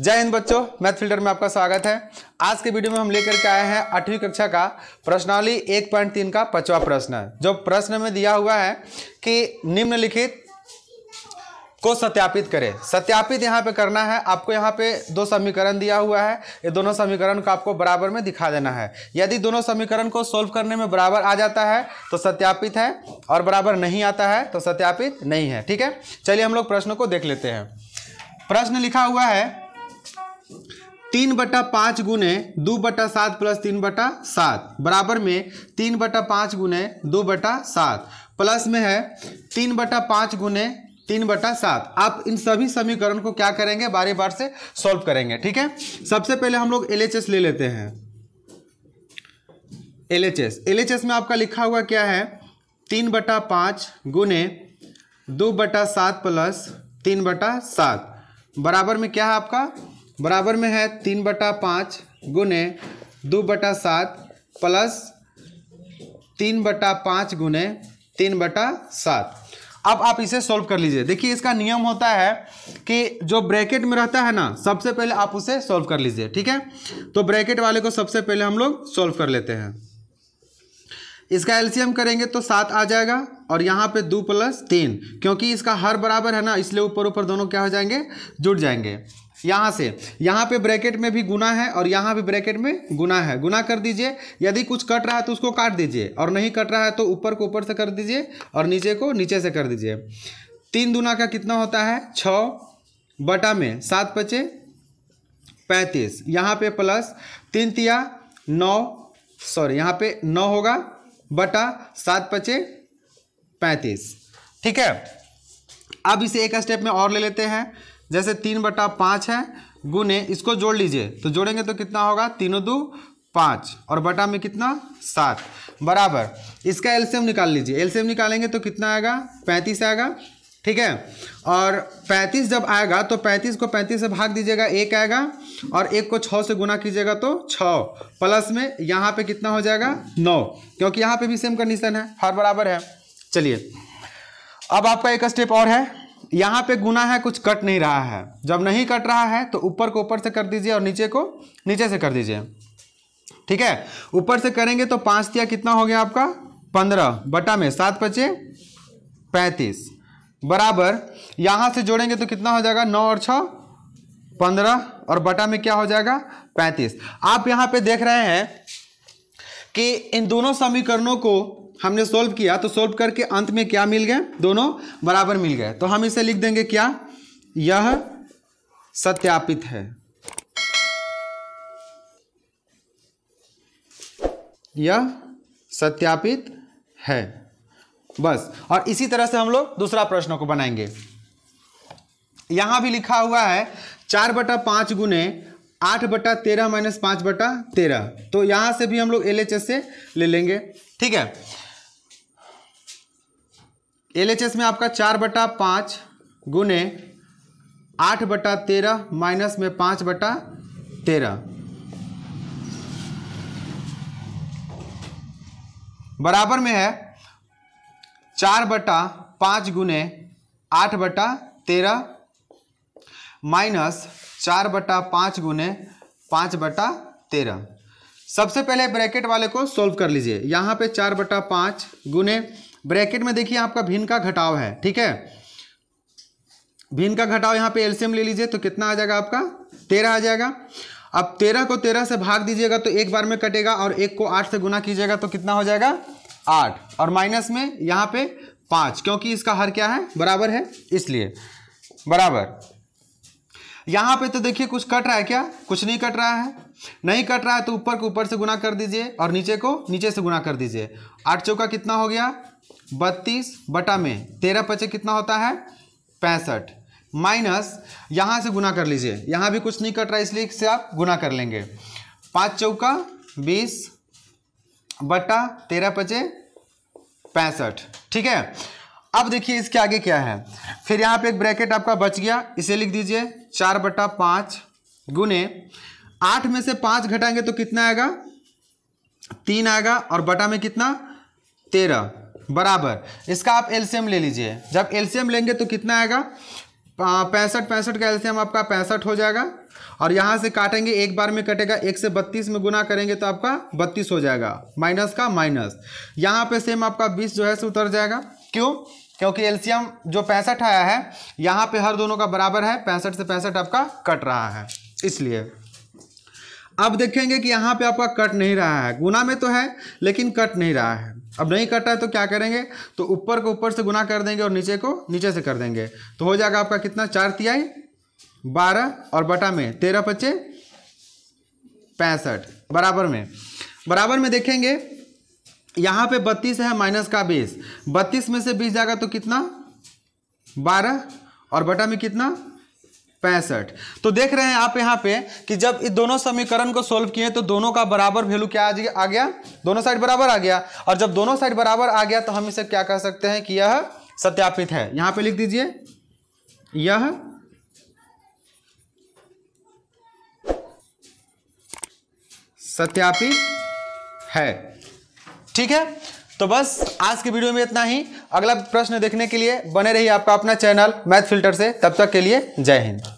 जय हिंद बच्चों, math filter में आपका स्वागत है। आज के वीडियो में हम लेकर के आए हैं 8वीं कक्षा का प्रश्नावली 1.3 का 5वां प्रश्न। जो प्रश्न में दिया हुआ है कि निम्नलिखित को सत्यापित करें। सत्यापित यहाँ पे करना है आपको। यहाँ पे दो समीकरण दिया हुआ है, ये दोनों समीकरण को आपको बराबर में दिखा देना है। यदि दोनों समीकरण को सोल्व करने में बराबर आ जाता है तो सत्यापित है, और बराबर नहीं आता है तो सत्यापित नहीं है। ठीक है, चलिए हम लोग प्रश्नों को देख लेते हैं। प्रश्न लिखा हुआ है 3/5 गुने 2/7 प्लस 3/7 बराबर में 3/5 गुने 2/7 प्लस में है 3/5 गुने 3/7। आप इन सभी समीकरण को क्या करेंगे, बारी बार से सॉल्व करेंगे। ठीक है, सबसे पहले हम लोग LHS ले लेते हैं। LHS में आपका लिखा हुआ क्या है, 3/5 गुने 2/7 प्लस 3/7 बराबर में क्या है आपका, बराबर में है 3/5 गुने 2/7 प्लस 3/5 गुने 3/7। अब आप इसे सॉल्व कर लीजिए। देखिए, इसका नियम होता है कि जो ब्रैकेट में रहता है ना, सबसे पहले आप उसे सॉल्व कर लीजिए। ठीक है, तो ब्रैकेट वाले को सबसे पहले हम लोग सॉल्व कर लेते हैं। इसका एलसीएम करेंगे तो 7 आ जाएगा, और यहाँ पे 2 प्लस 3, क्योंकि इसका हर बराबर है ना, इसलिए ऊपर ऊपर दोनों क्या हो जाएंगे, जुड़ जाएंगे। यहाँ से यहाँ पे ब्रैकेट में भी गुना है और यहाँ भी ब्रैकेट में गुना है। गुना कर दीजिए, यदि कुछ कट रहा है तो उसको काट दीजिए, और नहीं कट रहा है तो ऊपर को ऊपर से कर दीजिए और नीचे को नीचे से कर दीजिए। 3 दूना का कितना होता है, 6 बटा में 7 बचे 35। यहाँ पे प्लस 3 तिया 9 होगा बटा 7 बचे 35। ठीक है, अब इसे एक स्टेप में और ले लेते हैं। जैसे 3/5 है गुने, इसको जोड़ लीजिए, तो जोड़ेंगे तो कितना होगा, 3 और 2 5 और बटा में कितना, 7 बराबर। इसका एलसीएम निकाल लीजिए। एलसीएम निकालेंगे तो कितना आएगा, 35 आएगा। ठीक है, और 35 जब आएगा तो 35 को 35 से भाग दीजिएगा, 1 आएगा, और 1 को 6 से गुना कीजिएगा तो 6 प्लस में यहाँ पे कितना हो जाएगा, 9, क्योंकि यहाँ पे भी सेम कंडीशन है, हर बराबर है। चलिए, अब आपका एक स्टेप और है। यहाँ पे गुना है, कुछ कट नहीं रहा है। जब नहीं कट रहा है तो ऊपर को ऊपर से कर दीजिए और नीचे को नीचे से कर दीजिए। ठीक है, ऊपर से करेंगे तो 5 तिया कितना हो गया आपका, 15 बटा में 7 बचे 35 बराबर। यहाँ से जोड़ेंगे तो कितना हो जाएगा, 9 और 6 15 और बटा में क्या हो जाएगा, 35। आप यहाँ पे देख रहे हैं कि इन दोनों समीकरणों को हमने सोल्व किया, तो सोल्व करके अंत में क्या मिल गए, दोनों बराबर मिल गए। तो हम इसे लिख देंगे क्या, यह सत्यापित है, यह सत्यापित है, बस। और इसी तरह से हम लोग दूसरा प्रश्न को बनाएंगे। यहां भी लिखा हुआ है 4/5 गुने 8/13 माइनस 5/13, तो यहां से भी हम लोग LHS से ले लेंगे। ठीक है, LHS में आपका 4/5 गुने 8/13 माइनस में 5/13 बराबर में है 4/5 गुने 8/13 माइनस 4/5 गुने 5/13। सबसे पहले ब्रैकेट वाले को सोल्व कर लीजिए। यहाँ पे 4/5 गुने, ब्रैकेट में देखिए आपका भिन्न का घटाव है। ठीक है, भिन्न का घटाव, यहाँ पे एलसीएम ले लीजिए तो कितना आ जाएगा आपका, 13 आ जाएगा। अब 13 को 13 से भाग दीजिएगा तो एक बार में कटेगा, और 1 को 8 से गुना कीजिएगा तो कितना हो जाएगा, 8, और माइनस में यहाँ पे 5, क्योंकि इसका हर क्या है, बराबर है, इसलिए बराबर। यहाँ पे तो देखिए कुछ कट रहा है क्या, कुछ नहीं कट रहा है। नहीं कट रहा है तो ऊपर को ऊपर से गुना कर दीजिए और नीचे को नीचे से गुना कर दीजिए। 8 चौका कितना हो गया, 32 बटा में 13 बचे कितना होता है, 65 माइनस, यहाँ से गुना कर लीजिए, यहाँ भी कुछ नहीं कट रहा है इसलिए इससे आप गुना कर लेंगे। 5 चौका 20 बटा 13 बचे 65। ठीक है, अब देखिए इसके आगे क्या है। फिर यहाँ पे एक ब्रैकेट आपका बच गया, इसे लिख दीजिए। 4/5 गुने 8 में से 5 घटाएंगे तो कितना आएगा, 3 आएगा, और बटा में कितना, 13 बराबर। इसका आप एलसीएम ले लीजिए। जब एलसीएम लेंगे तो कितना आएगा, 65 कैल्शियम आपका 65 हो जाएगा और यहाँ से काटेंगे, एक बार में कटेगा, 1 से 32 में गुना करेंगे तो आपका 32 हो जाएगा, माइनस का माइनस। यहाँ पे सेम आपका 20 जो है सो उतर जाएगा। क्यों? क्योंकि एल्शियम जो 65 आया है यहाँ पे हर दोनों का बराबर है, 65 से 65 आपका कट रहा है, इसलिए अब देखेंगे कि यहाँ पे आपका कट नहीं रहा है, गुना में तो है लेकिन कट नहीं रहा है। अब नहीं कटा है तो क्या करेंगे, तो ऊपर को ऊपर से गुना कर देंगे और नीचे को नीचे से कर देंगे, तो हो जाएगा आपका कितना, 4 तिहाई 12 और बटा में 13 पच्चे 65 बराबर में। बराबर में देखेंगे यहाँ पे 32 है माइनस का 20, 32 में से 20 जाएगा तो कितना 12 और बटा में कितना 65। तो देख रहे हैं आप यहाँ पे कि जब इस दोनों समीकरण को सोल्व किए तो दोनों का बराबर वैल्यू क्या आ गया, दोनों साइड बराबर आ गया। और जब दोनों साइड बराबर आ गया तो हम इसे क्या कह सकते हैं कि यह सत्यापित है। यहाँ पे लिख दीजिए यह सत्यापित है। ठीक है, तो बस आज की वीडियो में इतना ही। अगला प्रश्न देखने के लिए बने रहिए आपका अपना चैनल मैथ फिल्टर से। तब तक के लिए जय हिंद।